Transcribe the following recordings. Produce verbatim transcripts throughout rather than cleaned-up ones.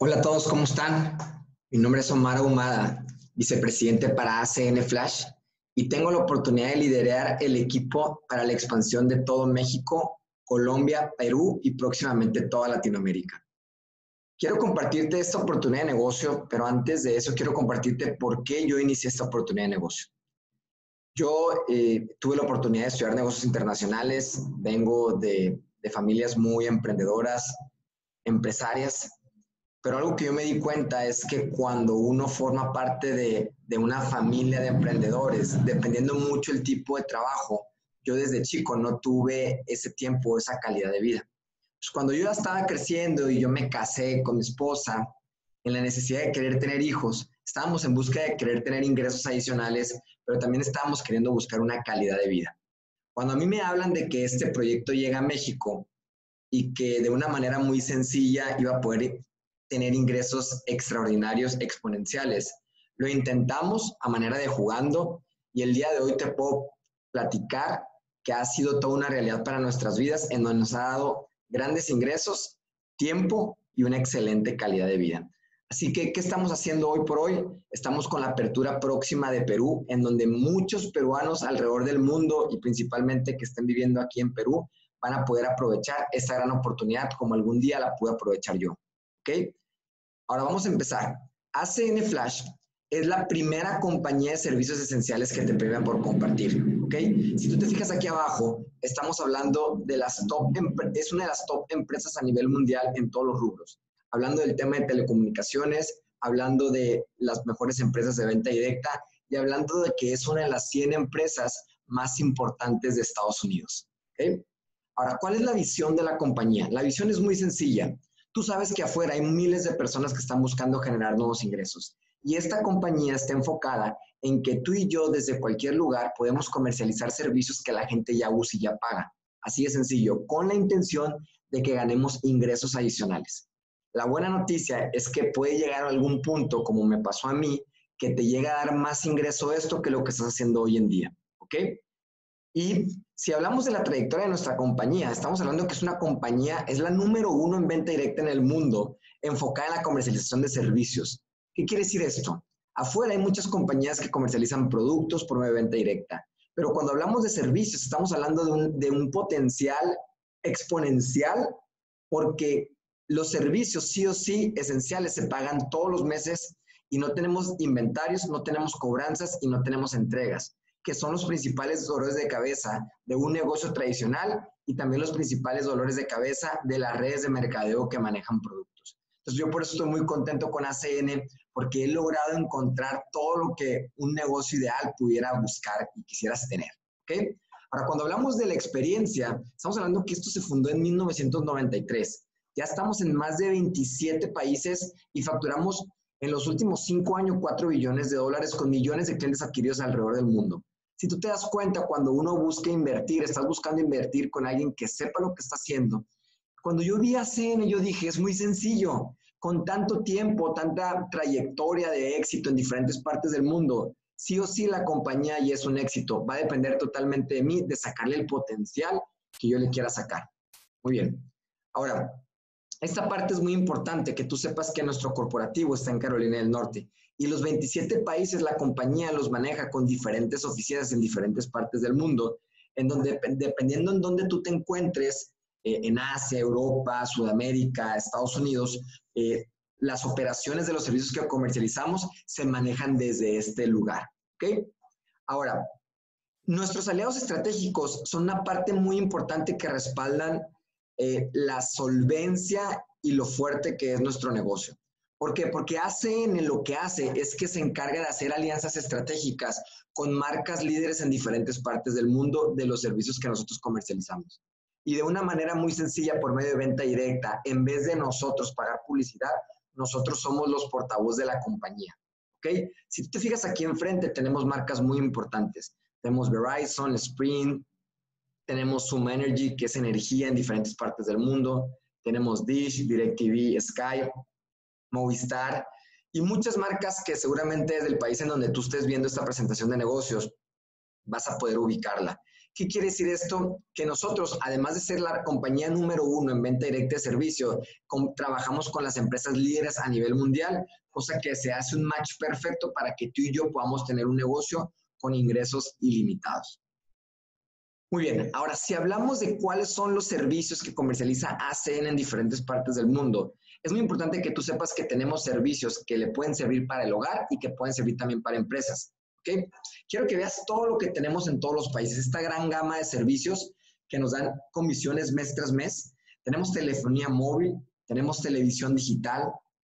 Hola a todos, ¿cómo están? Mi nombre es Omar Humada, vicepresidente para A C N Flash, y tengo la oportunidad de liderar el equipo para la expansión de todo México, Colombia, Perú y próximamente toda Latinoamérica. Quiero compartirte esta oportunidad de negocio, pero antes de eso quiero compartirte por qué yo inicié esta oportunidad de negocio. Yo eh, tuve la oportunidad de estudiar negocios internacionales, vengo de, de familias muy emprendedoras, empresarias, pero algo que yo me di cuenta es que cuando uno forma parte de, de una familia de emprendedores, dependiendo mucho el tipo de trabajo, yo desde chico no tuve ese tiempo, esa calidad de vida. Pues cuando yo ya estaba creciendo y yo me casé con mi esposa, en la necesidad de querer tener hijos, estábamos en busca de querer tener ingresos adicionales, pero también estábamos queriendo buscar una calidad de vida. Cuando a mí me hablan de que este proyecto llega a México y que de una manera muy sencilla iba a poder tener ingresos extraordinarios, exponenciales, lo intentamos a manera de jugando y el día de hoy te puedo platicar que ha sido toda una realidad para nuestras vidas en donde nos ha dado grandes ingresos, tiempo y una excelente calidad de vida. Así que, ¿qué estamos haciendo hoy por hoy? Estamos con la apertura próxima de Perú, en donde muchos peruanos alrededor del mundo y principalmente que estén viviendo aquí en Perú, van a poder aprovechar esta gran oportunidad como algún día la pude aprovechar yo. ¿Ok? Ahora vamos a empezar. A C N Flash es la primera compañía de servicios esenciales que te premian por compartir, ¿ok? Si tú te fijas aquí abajo, estamos hablando de las top, es una de las top empresas a nivel mundial en todos los rubros. Hablando del tema de telecomunicaciones, hablando de las mejores empresas de venta directa y hablando de que es una de las cien empresas más importantes de Estados Unidos, ¿ok? Ahora, ¿cuál es la visión de la compañía? La visión es muy sencilla. Tú sabes que afuera hay miles de personas que están buscando generar nuevos ingresos. Y esta compañía está enfocada en que tú y yo desde cualquier lugar podemos comercializar servicios que la gente ya usa y ya paga. Así de sencillo, con la intención de que ganemos ingresos adicionales. La buena noticia es que puede llegar a algún punto, como me pasó a mí, que te llega a dar más ingreso esto que lo que estás haciendo hoy en día, ¿ok? Y si hablamos de la trayectoria de nuestra compañía, estamos hablando que es una compañía, es la número uno en venta directa en el mundo, enfocada en la comercialización de servicios. ¿Qué quiere decir esto? Afuera hay muchas compañías que comercializan productos por medio de venta directa, pero cuando hablamos de servicios estamos hablando de un, de un potencial exponencial porque los servicios sí o sí esenciales se pagan todos los meses y no tenemos inventarios, no tenemos cobranzas y no tenemos entregas, que son los principales dolores de cabeza de un negocio tradicional y también los principales dolores de cabeza de las redes de mercadeo que manejan productos. Entonces yo por eso estoy muy contento con A C N porque he logrado encontrar todo lo que un negocio ideal pudiera buscar y quisieras tener, ¿ok? Ahora, cuando hablamos de la experiencia, estamos hablando que esto se fundó en mil novecientos noventa y tres. Ya estamos en más de veintisiete países y facturamos en los últimos cinco años cuatro billones de dólares con millones de clientes adquiridos alrededor del mundo. Si tú te das cuenta, cuando uno busca invertir, estás buscando invertir con alguien que sepa lo que está haciendo. Cuando yo vi A C N, yo dije, es muy sencillo. Con tanto tiempo, tanta trayectoria de éxito en diferentes partes del mundo, sí o sí la compañía ya es un éxito. Va a depender totalmente de mí, de sacarle el potencial que yo le quiera sacar. Muy bien. Ahora, esta parte es muy importante, que tú sepas que nuestro corporativo está en Carolina del Norte. Y los veintisiete países la compañía los maneja con diferentes oficinas en diferentes partes del mundo, en donde, dependiendo en dónde tú te encuentres, en Asia, Europa, Sudamérica, Estados Unidos, eh, las operaciones de los servicios que comercializamos se manejan desde este lugar, ¿ok? Ahora, nuestros aliados estratégicos son una parte muy importante que respaldan eh, la solvencia y lo fuerte que es nuestro negocio. ¿Por qué? Porque A C N lo que hace es que se encarga de hacer alianzas estratégicas con marcas líderes en diferentes partes del mundo de los servicios que nosotros comercializamos. Y de una manera muy sencilla, por medio de venta directa, en vez de nosotros pagar publicidad, nosotros somos los portavoz de la compañía, ¿ok? Si tú te fijas aquí enfrente, tenemos marcas muy importantes. Tenemos Verizon, Sprint, tenemos Sum Energy, que es energía en diferentes partes del mundo. Tenemos Dish, DirecTV, Sky, Movistar y muchas marcas que seguramente desde el país en donde tú estés viendo esta presentación de negocios vas a poder ubicarla. ¿Qué quiere decir esto? Que nosotros, además de ser la compañía número uno en venta directa de servicio, con, trabajamos con las empresas líderes a nivel mundial, cosa que se hace un match perfecto para que tú y yo podamos tener un negocio con ingresos ilimitados. Muy bien, ahora si hablamos de cuáles son los servicios que comercializa A C N en diferentes partes del mundo, es muy importante que tú sepas que tenemos servicios que le pueden servir para el hogar y que pueden servir también para empresas. ¿Okay? Quiero que veas todo lo que tenemos en todos los países, esta gran gama de servicios que nos dan comisiones mes tras mes. Tenemos telefonía móvil, tenemos televisión digital,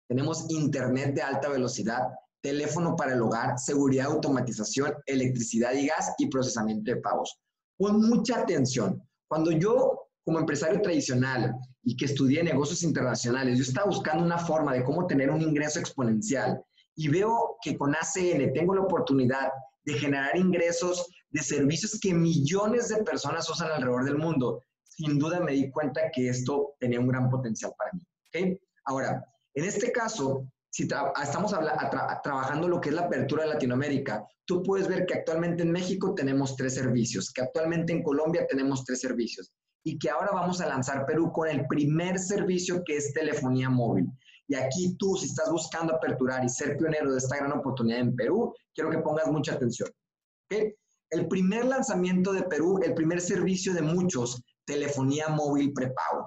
tenemos internet de alta velocidad, teléfono para el hogar, seguridad, automatización, electricidad y gas y procesamiento de pagos. Pon mucha atención. Cuando yo, como empresario tradicional y que estudié negocios internacionales, yo estaba buscando una forma de cómo tener un ingreso exponencial y veo que con A C N tengo la oportunidad de generar ingresos de servicios que millones de personas usan alrededor del mundo. Sin duda me di cuenta que esto tenía un gran potencial para mí. ¿Okay? Ahora, en este caso, si tra estamos tra trabajando lo que es la apertura de Latinoamérica, tú puedes ver que actualmente en México tenemos tres servicios, que actualmente en Colombia tenemos tres servicios, y que ahora vamos a lanzar Perú con el primer servicio que es telefonía móvil. Y aquí tú, si estás buscando aperturar y ser pionero de esta gran oportunidad en Perú, quiero que pongas mucha atención. ¿Okay? El primer lanzamiento de Perú, el primer servicio de muchos, telefonía móvil prepago.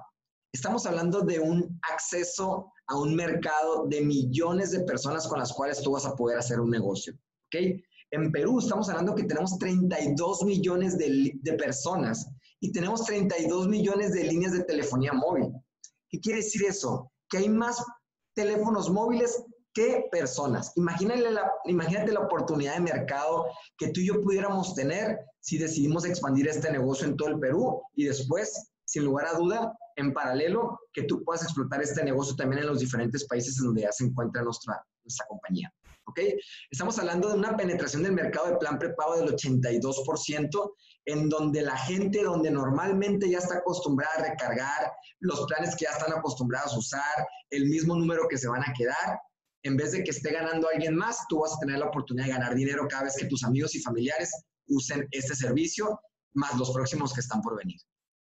Estamos hablando de un acceso a un mercado de millones de personas con las cuales tú vas a poder hacer un negocio. ¿Okay? En Perú estamos hablando que tenemos treinta y dos millones de, de personas y tenemos treinta y dos millones de líneas de telefonía móvil. ¿Qué quiere decir eso? Que hay más teléfonos móviles que personas. Imagínate la, imagínate la oportunidad de mercado que tú y yo pudiéramos tener si decidimos expandir este negocio en todo el Perú y después, sin lugar a duda, en paralelo, que tú puedas explotar este negocio también en los diferentes países en donde ya se encuentra nuestra, nuestra compañía. ¿Ok? Estamos hablando de una penetración del mercado de plan prepago del ochenta y dos por ciento, en donde la gente, donde normalmente ya está acostumbrada a recargar, los planes que ya están acostumbrados a usar, el mismo número que se van a quedar, en vez de que esté ganando alguien más, tú vas a tener la oportunidad de ganar dinero cada vez que tus amigos y familiares usen este servicio, más los próximos que están por venir.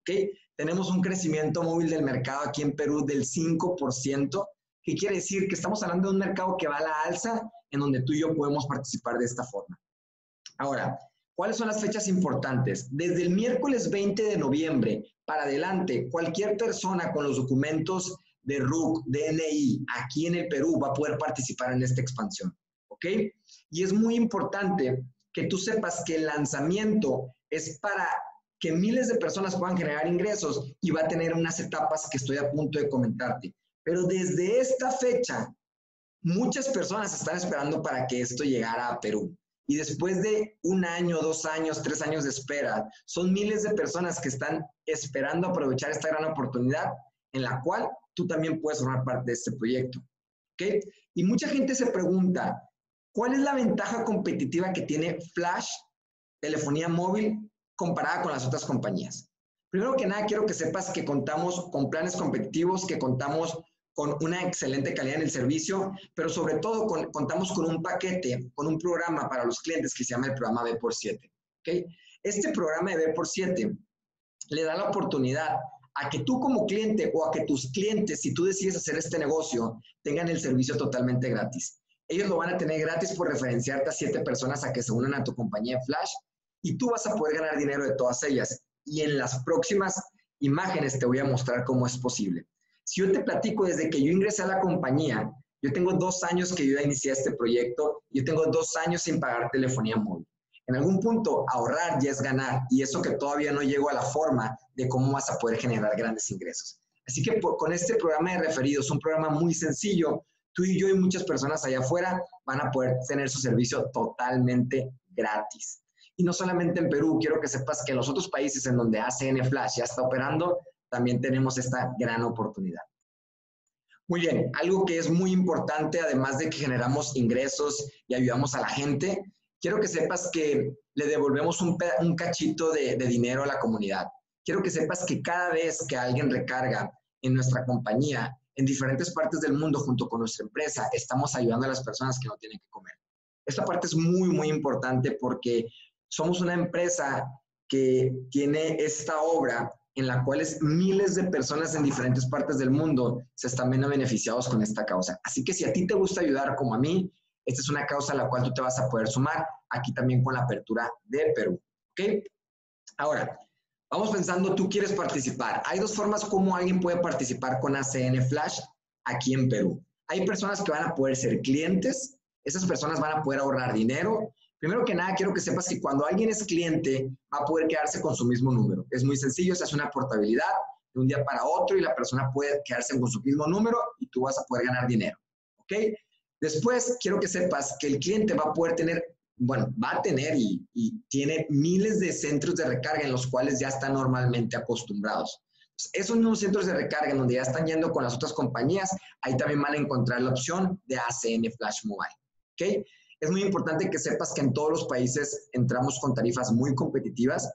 ¿Ok? Tenemos un crecimiento móvil del mercado aquí en Perú del cinco por ciento, que quiere decir que estamos hablando de un mercado que va a la alza, en donde tú y yo podemos participar de esta forma. Ahora, ¿cuáles son las fechas importantes? Desde el miércoles veinte de noviembre para adelante, cualquier persona con los documentos de R U C, D N I, aquí en el Perú, va a poder participar en esta expansión. ¿Ok? Y es muy importante que tú sepas que el lanzamiento es para que miles de personas puedan generar ingresos y va a tener unas etapas que estoy a punto de comentarte. Pero desde esta fecha, muchas personas están esperando para que esto llegara a Perú. Y después de un año, dos años, tres años de espera, son miles de personas que están esperando aprovechar esta gran oportunidad en la cual tú también puedes formar parte de este proyecto. ¿Okay? Y mucha gente se pregunta, ¿cuál es la ventaja competitiva que tiene Flash, telefonía móvil, comparada con las otras compañías? Primero que nada, quiero que sepas que contamos con planes competitivos, que contamos con una excelente calidad en el servicio, pero sobre todo con, contamos con un paquete, con un programa para los clientes que se llama el programa B por siete. ¿Okay? Este programa de B por siete le da la oportunidad a que tú como cliente o a que tus clientes, si tú decides hacer este negocio, tengan el servicio totalmente gratis. Ellos lo van a tener gratis por referenciarte a siete personas a que se unan a tu compañía de Flash y tú vas a poder ganar dinero de todas ellas. Y en las próximas imágenes te voy a mostrar cómo es posible. Si yo te platico desde que yo ingresé a la compañía, yo tengo dos años que yo ya inicié este proyecto, yo tengo dos años sin pagar telefonía móvil. En algún punto, ahorrar ya es ganar, y eso que todavía no llego a la forma de cómo vas a poder generar grandes ingresos. Así que por, con este programa de referidos, un programa muy sencillo, tú y yo y muchas personas allá afuera van a poder tener su servicio totalmente gratis. Y no solamente en Perú, quiero que sepas que en los otros países en donde A C N Flash ya está operando, también tenemos esta gran oportunidad. Muy bien, algo que es muy importante, además de que generamos ingresos y ayudamos a la gente, quiero que sepas que le devolvemos un, un cachito de, de dinero a la comunidad. Quiero que sepas que cada vez que alguien recarga en nuestra compañía, en diferentes partes del mundo, junto con nuestra empresa, estamos ayudando a las personas que no tienen que comer. Esta parte es muy, muy importante porque somos una empresa que tiene esta obra en la cual miles de personas en diferentes partes del mundo se están viendo beneficiados con esta causa. Así que si a ti te gusta ayudar como a mí, esta es una causa a la cual tú te vas a poder sumar, aquí también con la apertura de Perú. ¿Okay? Ahora, vamos pensando, tú quieres participar. Hay dos formas como alguien puede participar con A C N Flash aquí en Perú. Hay personas que van a poder ser clientes, esas personas van a poder ahorrar dinero. Primero que nada, quiero que sepas que cuando alguien es cliente, va a poder quedarse con su mismo número. Es muy sencillo, se hace una portabilidad de un día para otro y la persona puede quedarse con su mismo número y tú vas a poder ganar dinero. ¿Ok? Después, quiero que sepas que el cliente va a poder tener, bueno, va a tener y, y tiene miles de centros de recarga en los cuales ya están normalmente acostumbrados. Esos mismos centros de recarga en donde ya están yendo con las otras compañías, ahí también van a encontrar la opción de A C N Flash Mobile. ¿Ok? Es muy importante que sepas que en todos los países entramos con tarifas muy competitivas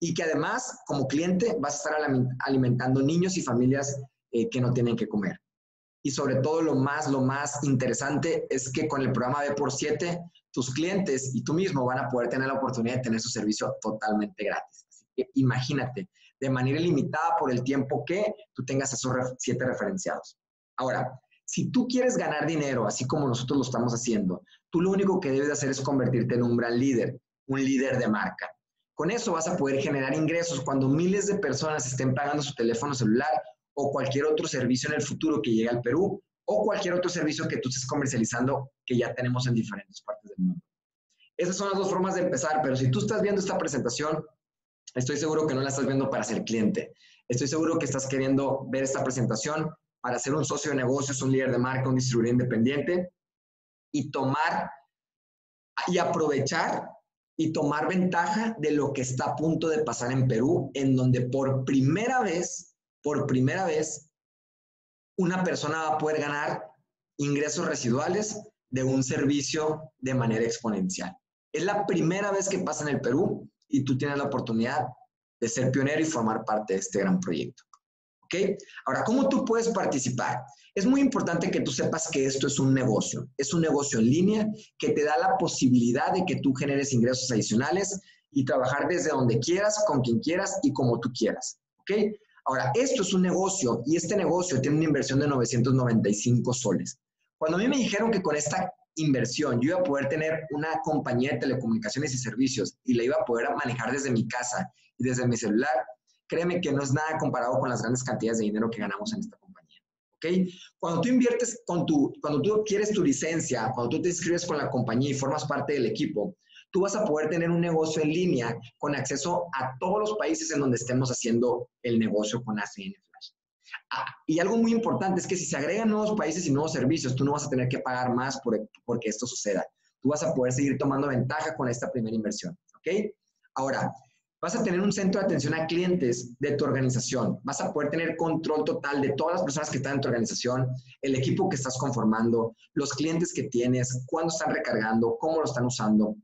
y que además, como cliente, vas a estar alimentando niños y familias eh, que no tienen que comer. Y sobre todo, lo más, lo más interesante es que con el programa B por siete, tus clientes y tú mismo van a poder tener la oportunidad de tener su servicio totalmente gratis. Así que imagínate, de manera ilimitada por el tiempo que tú tengas esos siete referenciados. Ahora, si tú quieres ganar dinero, así como nosotros lo estamos haciendo, tú lo único que debes hacer es convertirte en un gran líder, un líder de marca. Con eso vas a poder generar ingresos cuando miles de personas estén pagando su teléfono celular o cualquier otro servicio en el futuro que llegue al Perú o cualquier otro servicio que tú estés comercializando que ya tenemos en diferentes partes del mundo. Esas son las dos formas de empezar, pero si tú estás viendo esta presentación, estoy seguro que no la estás viendo para ser cliente. Estoy seguro que estás queriendo ver esta presentación para ser un socio de negocios, un líder de marca, un distribuidor independiente y tomar y aprovechar y tomar ventaja de lo que está a punto de pasar en Perú, en donde por primera vez, por primera vez, una persona va a poder ganar ingresos residuales de un servicio de manera exponencial. Es la primera vez que pasa en el Perú y tú tienes la oportunidad de ser pionero y formar parte de este gran proyecto. ¿Okay? Ahora, ¿cómo tú puedes participar? Es muy importante que tú sepas que esto es un negocio. Es un negocio en línea que te da la posibilidad de que tú generes ingresos adicionales y trabajar desde donde quieras, con quien quieras y como tú quieras. ¿Okay? Ahora, esto es un negocio y este negocio tiene una inversión de novecientos noventa y cinco soles. Cuando a mí me dijeron que con esta inversión yo iba a poder tener una compañía de telecomunicaciones y servicios y la iba a poder manejar desde mi casa y desde mi celular, créeme que no es nada comparado con las grandes cantidades de dinero que ganamos en esta compañía. ¿Okay? Cuando tú inviertes, con tu, cuando tú adquieres tu licencia, cuando tú te inscribes con la compañía y formas parte del equipo, tú vas a poder tener un negocio en línea con acceso a todos los países en donde estemos haciendo el negocio con A C N Flash. Ah, y algo muy importante es que si se agregan nuevos países y nuevos servicios, tú no vas a tener que pagar más por, porque esto suceda. Tú vas a poder seguir tomando ventaja con esta primera inversión. ¿Okay? Ahora, vas a tener un centro de atención a clientes de tu organización. Vas a poder tener control total de todas las personas que están en tu organización, el equipo que estás conformando, los clientes que tienes, cuándo están recargando, cómo lo están usando.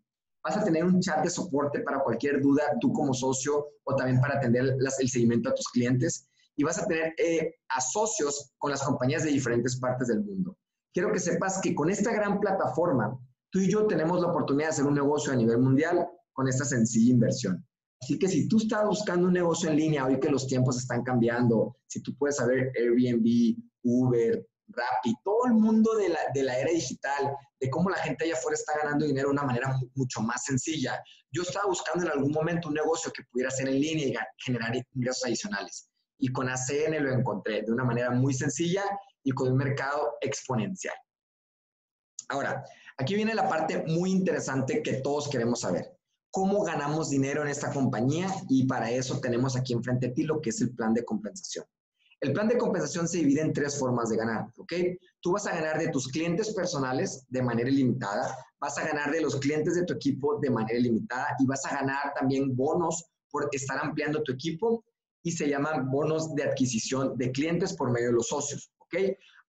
Vas a tener un chat de soporte para cualquier duda, tú como socio, o también para atender las, el seguimiento a tus clientes. Y vas a tener eh, a socios con las compañías de diferentes partes del mundo. Quiero que sepas que con esta gran plataforma, tú y yo tenemos la oportunidad de hacer un negocio a nivel mundial con esta sencilla inversión. Así que si tú estás buscando un negocio en línea, hoy que los tiempos están cambiando, si tú puedes saber Airbnb, Uber, Rappi, todo el mundo de la, de la era digital, de cómo la gente allá afuera está ganando dinero de una manera mucho más sencilla. Yo estaba buscando en algún momento un negocio que pudiera hacer en línea y generar ingresos adicionales. Y con A C N lo encontré de una manera muy sencilla y con un mercado exponencial. Ahora, aquí viene la parte muy interesante que todos queremos saber. ¿Cómo ganamos dinero en esta compañía? Y para eso tenemos aquí enfrente de ti lo que es el plan de compensación. El plan de compensación se divide en tres formas de ganar, ¿ok? Tú vas a ganar de tus clientes personales de manera ilimitada, vas a ganar de los clientes de tu equipo de manera ilimitada y vas a ganar también bonos por estar ampliando tu equipo y se llaman bonos de adquisición de clientes por medio de los socios, ¿ok?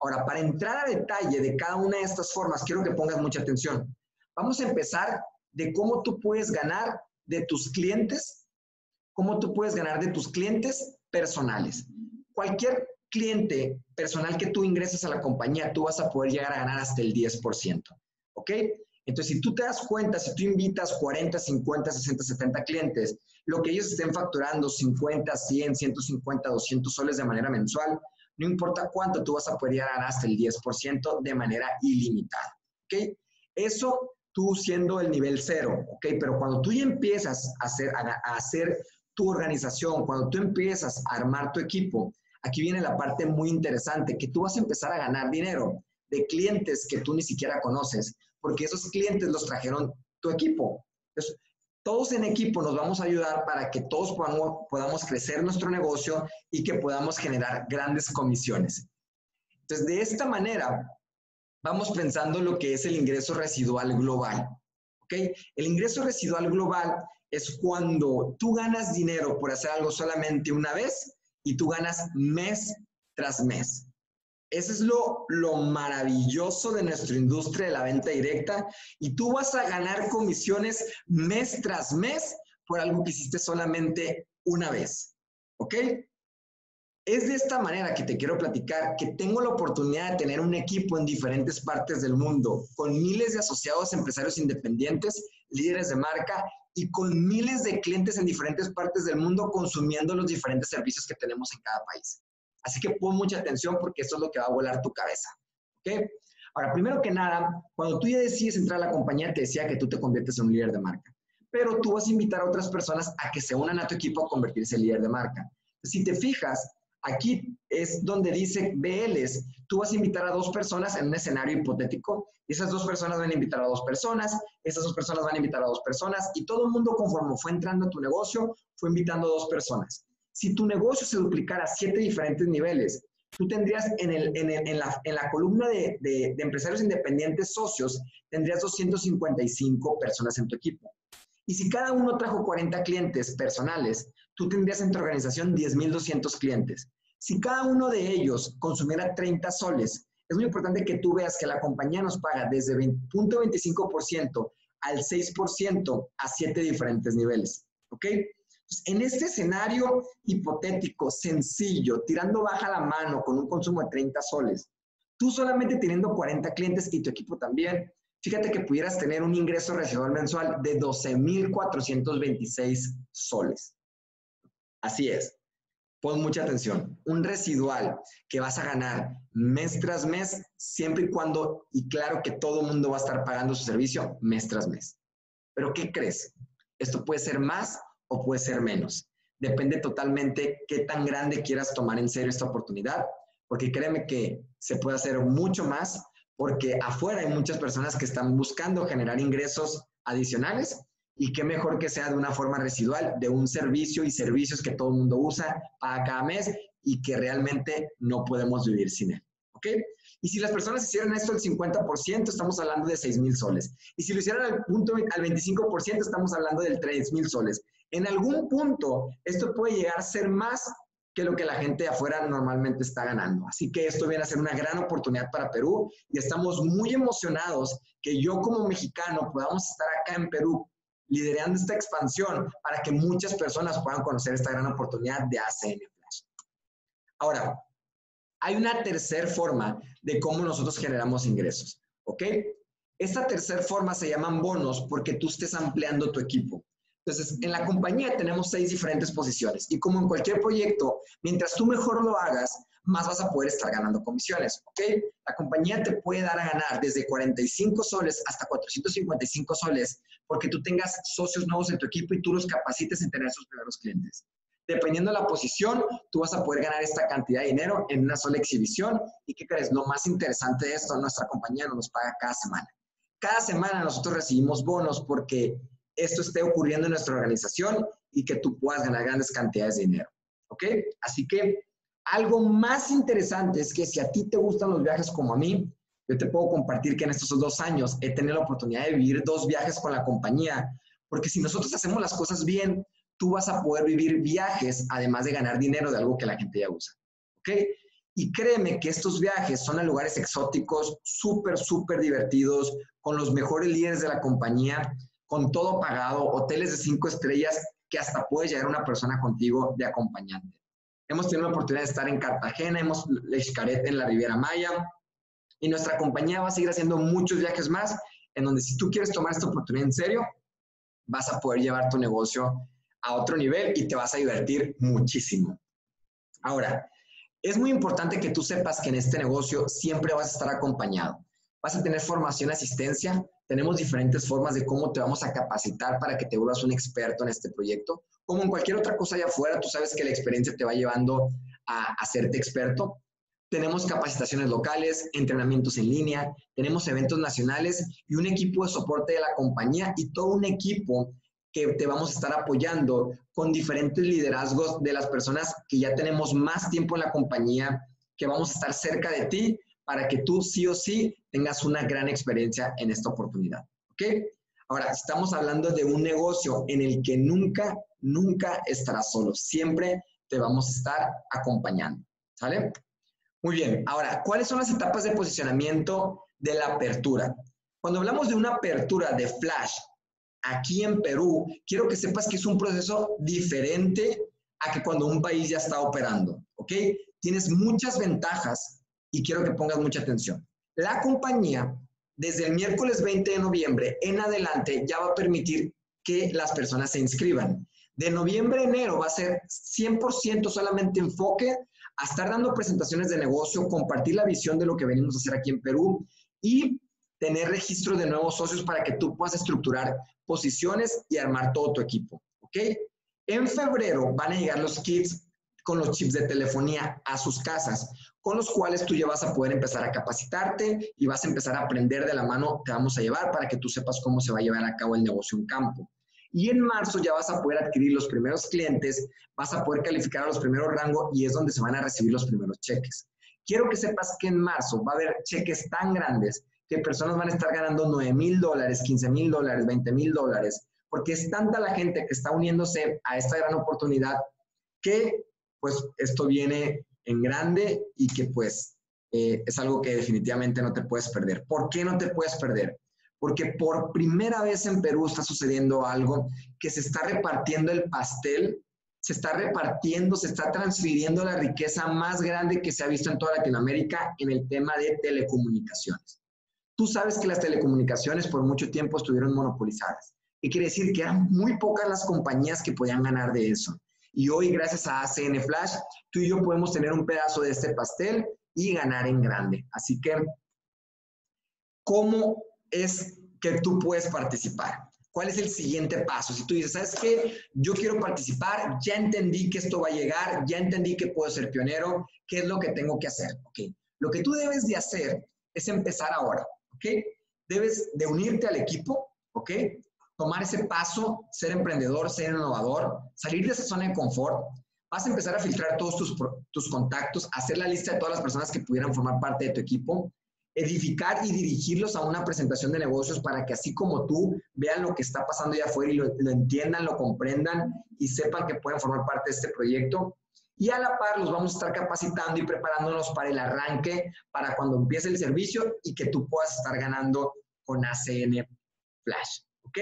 Ahora, para entrar a detalle de cada una de estas formas, quiero que pongas mucha atención. Vamos a empezar de cómo tú puedes ganar de tus clientes, cómo tú puedes ganar de tus clientes personales. Cualquier cliente personal que tú ingreses a la compañía, tú vas a poder llegar a ganar hasta el diez por ciento, ¿ok? Entonces, si tú te das cuenta, si tú invitas cuarenta, cincuenta, sesenta, setenta clientes, lo que ellos estén facturando cincuenta, cien, ciento cincuenta, doscientos soles de manera mensual, no importa cuánto, tú vas a poder ganar hasta el diez por ciento de manera ilimitada, ¿ok? Eso tú siendo el nivel cero, ¿ok? Pero cuando tú ya empiezas a hacer, a, a hacer tu organización, cuando tú empiezas a armar tu equipo, aquí viene la parte muy interesante, que tú vas a empezar a ganar dinero de clientes que tú ni siquiera conoces, porque esos clientes los trajeron tu equipo. Entonces, todos en equipo nos vamos a ayudar para que todos podamos, podamos crecer nuestro negocio y que podamos generar grandes comisiones. Entonces, de esta manera, vamos pensando lo que es el ingreso residual global, ¿ok? El ingreso residual global es cuando tú ganas dinero por hacer algo solamente una vez y tú ganas mes tras mes. Eso es lo, lo maravilloso de nuestra industria de la venta directa. Y tú vas a ganar comisiones mes tras mes por algo que hiciste solamente una vez, ¿ok? Es de esta manera que te quiero platicar que tengo la oportunidad de tener un equipo en diferentes partes del mundo, con miles de asociados empresarios independientes, líderes de marca y con miles de clientes en diferentes partes del mundo consumiendo los diferentes servicios que tenemos en cada país. Así que pon mucha atención porque eso es lo que va a volar tu cabeza, ¿ok? Ahora, primero que nada, cuando tú ya decides entrar a la compañía, te decía que tú te conviertes en un líder de marca. Pero tú vas a invitar a otras personas a que se unan a tu equipo a convertirse en líder de marca. Si te fijas, aquí es donde dice B Ls. Tú vas a invitar a dos personas en un escenario hipotético. Y esas dos personas van a invitar a dos personas. Esas dos personas van a invitar a dos personas. Y todo el mundo, conforme fue entrando a tu negocio, fue invitando a dos personas. Si tu negocio se duplicara a siete diferentes niveles, tú tendrías en, el, en, el, en, la, en la columna de, de, de empresarios independientes socios, tendrías doscientas cincuenta y cinco personas en tu equipo. Y si cada uno trajo cuarenta clientes personales, tú tendrías en tu organización diez mil doscientos clientes. Si cada uno de ellos consumiera treinta soles, es muy importante que tú veas que la compañía nos paga desde cero punto veinticinco por ciento al seis por ciento a siete diferentes niveles, ¿ok? En este escenario hipotético, sencillo, tirando baja la mano con un consumo de treinta soles, tú solamente teniendo cuarenta clientes y tu equipo también, fíjate que pudieras tener un ingreso residual mensual de doce mil cuatrocientos veintiséis soles. Así es. Pon mucha atención. Un residual que vas a ganar mes tras mes, siempre y cuando, y claro que todo el mundo va a estar pagando su servicio mes tras mes. ¿Pero qué crees? Esto puede ser más o puede ser menos. Depende totalmente qué tan grande quieras tomar en serio esta oportunidad, porque créeme que se puede hacer mucho más, porque afuera hay muchas personas que están buscando generar ingresos adicionales y qué mejor que sea de una forma residual, de un servicio y servicios que todo el mundo usa para cada mes y que realmente no podemos vivir sin él, ¿ok? Y si las personas hicieran esto al cincuenta por ciento, estamos hablando de seis mil soles. Y si lo hicieran al, punto, al veinticinco por ciento, estamos hablando del tres mil soles. En algún punto, esto puede llegar a ser más que lo que la gente de afuera normalmente está ganando. Así que esto viene a ser una gran oportunidad para Perú y estamos muy emocionados que yo como mexicano podamos estar acá en Perú liderando esta expansión para que muchas personas puedan conocer esta gran oportunidad de A C N Flash. Ahora, hay una tercera forma de cómo nosotros generamos ingresos, ¿ok? Esta tercera forma se llaman bonos porque tú estés ampliando tu equipo. Entonces, en la compañía tenemos seis diferentes posiciones y como en cualquier proyecto, mientras tú mejor lo hagas, más vas a poder estar ganando comisiones, ¿ok? La compañía te puede dar a ganar desde cuarenta y cinco soles hasta cuatrocientos cincuenta y cinco soles porque tú tengas socios nuevos en tu equipo y tú los capacites en tener sus primeros clientes. Dependiendo de la posición, tú vas a poder ganar esta cantidad de dinero en una sola exhibición. ¿Y qué crees? Lo más interesante de esto, nuestra compañía nos paga cada semana. Cada semana nosotros recibimos bonos porque esto esté ocurriendo en nuestra organización y que tú puedas ganar grandes cantidades de dinero, ¿ok? Así que algo más interesante es que si a ti te gustan los viajes como a mí, yo te puedo compartir que en estos dos años he tenido la oportunidad de vivir dos viajes con la compañía, porque si nosotros hacemos las cosas bien, tú vas a poder vivir viajes, además de ganar dinero de algo que la gente ya usa, ¿ok? Y créeme que estos viajes son a lugares exóticos, súper, súper divertidos, con los mejores líderes de la compañía, con todo pagado, hoteles de cinco estrellas, que hasta puede llegar una persona contigo de acompañante. Hemos tenido la oportunidad de estar en Cartagena, hemos hecho en la Riviera Maya, y nuestra compañía va a seguir haciendo muchos viajes más en donde si tú quieres tomar esta oportunidad en serio, vas a poder llevar tu negocio a otro nivel y te vas a divertir muchísimo. Ahora, es muy importante que tú sepas que en este negocio siempre vas a estar acompañado. Vas a tener formación y asistencia. Tenemos diferentes formas de cómo te vamos a capacitar para que te vuelvas un experto en este proyecto. Como en cualquier otra cosa allá afuera, tú sabes que la experiencia te va llevando a hacerte experto. Tenemos capacitaciones locales, entrenamientos en línea, tenemos eventos nacionales y un equipo de soporte de la compañía y todo un equipo que te vamos a estar apoyando con diferentes liderazgos de las personas que ya tenemos más tiempo en la compañía, que vamos a estar cerca de ti para que tú sí o sí tengas una gran experiencia en esta oportunidad. ¿Okay? Ahora, estamos hablando de un negocio en el que nunca, nunca estarás solo. Siempre te vamos a estar acompañando. ¿Sale? Muy bien, ahora, ¿cuáles son las etapas de posicionamiento de la apertura? Cuando hablamos de una apertura de Flash aquí en Perú, quiero que sepas que es un proceso diferente a que cuando un país ya está operando, ¿ok? Tienes muchas ventajas y quiero que pongas mucha atención. La compañía, desde el miércoles veinte de noviembre en adelante, ya va a permitir que las personas se inscriban. De noviembre a enero va a ser cien por ciento solamente enfoque a estar dando presentaciones de negocio, compartir la visión de lo que venimos a hacer aquí en Perú y tener registro de nuevos socios para que tú puedas estructurar posiciones y armar todo tu equipo, ¿ok? En febrero van a llegar los kits con los chips de telefonía a sus casas, con los cuales tú ya vas a poder empezar a capacitarte y vas a empezar a aprender de la mano, te vamos a llevar para que tú sepas cómo se va a llevar a cabo el negocio en campo. Y en marzo ya vas a poder adquirir los primeros clientes, vas a poder calificar a los primeros rangos y es donde se van a recibir los primeros cheques. Quiero que sepas que en marzo va a haber cheques tan grandes que personas van a estar ganando nueve mil dólares, quince mil dólares, veinte mil dólares, porque es tanta la gente que está uniéndose a esta gran oportunidad que pues esto viene en grande y que pues eh, es algo que definitivamente no te puedes perder. ¿Por qué no te puedes perder? Porque por primera vez en Perú está sucediendo algo que se está repartiendo el pastel, se está repartiendo, se está transfiriendo la riqueza más grande que se ha visto en toda Latinoamérica en el tema de telecomunicaciones. Tú sabes que las telecomunicaciones por mucho tiempo estuvieron monopolizadas. Y quiere decir que eran muy pocas las compañías que podían ganar de eso. Y hoy, gracias a A C N Flash, tú y yo podemos tener un pedazo de este pastel y ganar en grande. Así que, ¿cómo es que tú puedes participar? ¿Cuál es el siguiente paso? Si tú dices, ¿sabes qué? Yo quiero participar, ya entendí que esto va a llegar, ya entendí que puedo ser pionero, ¿qué es lo que tengo que hacer? Okay. Lo que tú debes de hacer es empezar ahora, ¿ok? Debes de unirte al equipo, ¿ok? Tomar ese paso, ser emprendedor, ser innovador, salir de esa zona de confort. Vas a empezar a filtrar todos tus, tus contactos, hacer la lista de todas las personas que pudieran formar parte de tu equipo, edificar y dirigirlos a una presentación de negocios para que así como tú vean lo que está pasando allá afuera y lo, lo entiendan, lo comprendan y sepan que pueden formar parte de este proyecto. Y a la par los vamos a estar capacitando y preparándonos para el arranque, para cuando empiece el servicio y que tú puedas estar ganando con A C N Flash, ¿ok?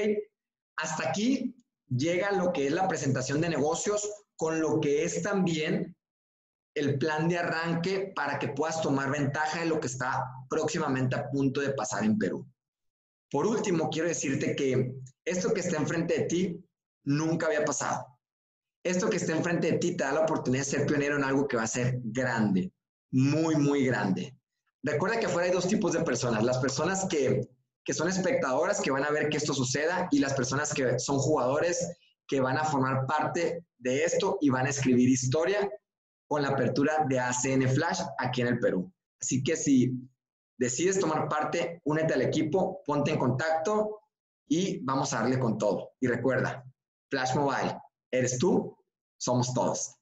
Hasta aquí llega lo que es la presentación de negocios con lo que es también el plan de arranque para que puedas tomar ventaja de lo que está próximamente a punto de pasar en Perú. Por último, quiero decirte que esto que está enfrente de ti nunca había pasado. Esto que está enfrente de ti te da la oportunidad de ser pionero en algo que va a ser grande, muy, muy grande. Recuerda que afuera hay dos tipos de personas. Las personas que, que son espectadoras, que van a ver que esto suceda, y las personas que son jugadores, que van a formar parte de esto y van a escribir historia con la apertura de A C N Flash aquí en el Perú. Así que si decides tomar parte, únete al equipo, ponte en contacto y vamos a darle con todo. Y recuerda, Flash Mobile, eres tú, somos todos.